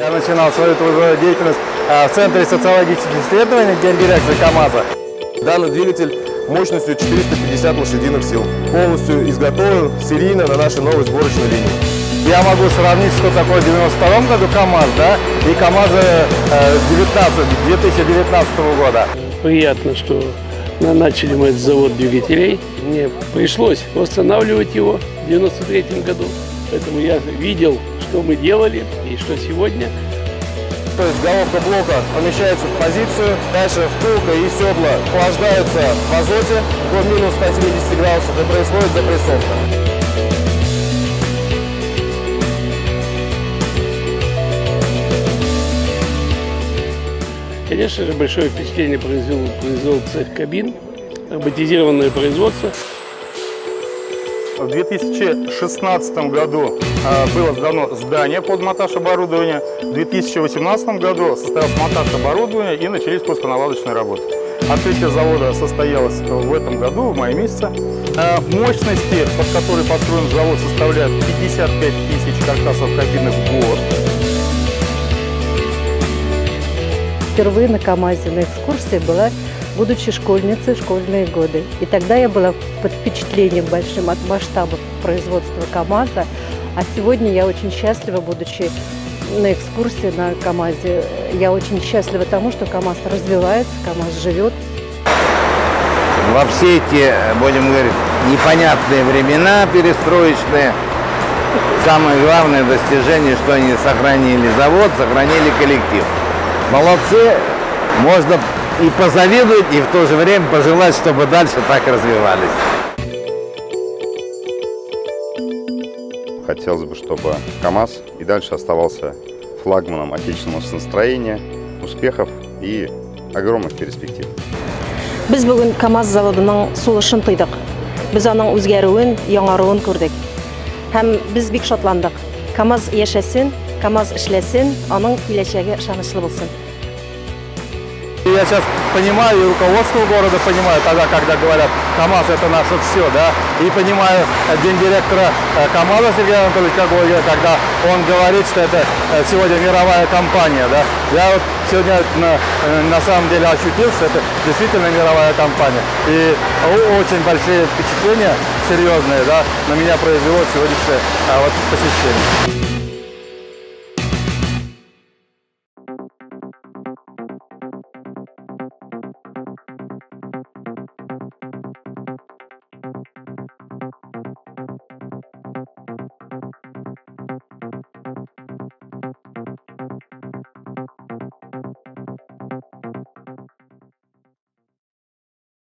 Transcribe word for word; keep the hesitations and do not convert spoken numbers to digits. Я начинал свою трудовую деятельность в Центре социологических исследований, гендиректор КАМАЗа. Данный двигатель мощностью четыреста пятьдесят лошадиных сил. Полностью изготовлен серийно на нашей новой сборочной линии. Я могу сравнить, что такое в девяносто втором году КАМАЗ, да, и КАМАЗы две тысячи девятнадцатого года. Приятно, что начали мы этот завод двигателей. Мне пришлось восстанавливать его в девяносто третьем году. Поэтому я видел, что мы делали и что сегодня. То есть головка блока помещается в позицию, дальше втулка и седла охлаждаются в азоте до минус восьмидесяти градусов и происходит запрессовка. Конечно же, большое впечатление произвел, произвел цех кабин, роботизированное производство. В две тысячи шестнадцатом году было сдано здание под монтаж оборудования. В две тысячи восемнадцатом году состоялся монтаж оборудования и начались пусконаладочные работы. Открытие завода состоялось в этом году, в мае месяце. Мощности, под которые построен завод, составляют пятьдесят пять тысяч каркасов кабины в год. Впервые на КАМАЗе на экскурсии была, будучи школьницей, школьные годы. И тогда я была под впечатлением большим от масштабов производства КАМАЗа. А сегодня я очень счастлива, будучи на экскурсии на КАМАЗе. Я очень счастлива тому, что КАМАЗ развивается, КАМАЗ живет. Во все эти, будем говорить, непонятные времена перестроечные, самое главное достижение, что они сохранили завод, сохранили коллектив. Молодцы, можно и позавидовать, и в то же время пожелать, чтобы дальше так развивались. Хотелось бы, чтобы КАМАЗ и дальше оставался флагманом отечественного настроения, успехов и огромных перспектив. Без бүгін КАМАЗ заводының солышын тыйдық. Без аның өзгеруін, яңаруын көрдік. Һәм без бик шатландық. КАМАЗ яшәсен. КАМАЗ эшләсен, аның киләчәге ышанычлы булсын. Я сейчас понимаю, и руководство города понимаю, тогда, когда говорят, КАМАЗ это наше все, да, и понимаю гендиректора КАМАЗа Сергея Анатольевича Гоголя, когда он говорит, что это сегодня мировая компания, да. Я вот сегодня на, на самом деле ощутил, что это действительно мировая компания. И очень большие впечатления, серьезные, да, на меня произвело сегодняшнее вот, посещение.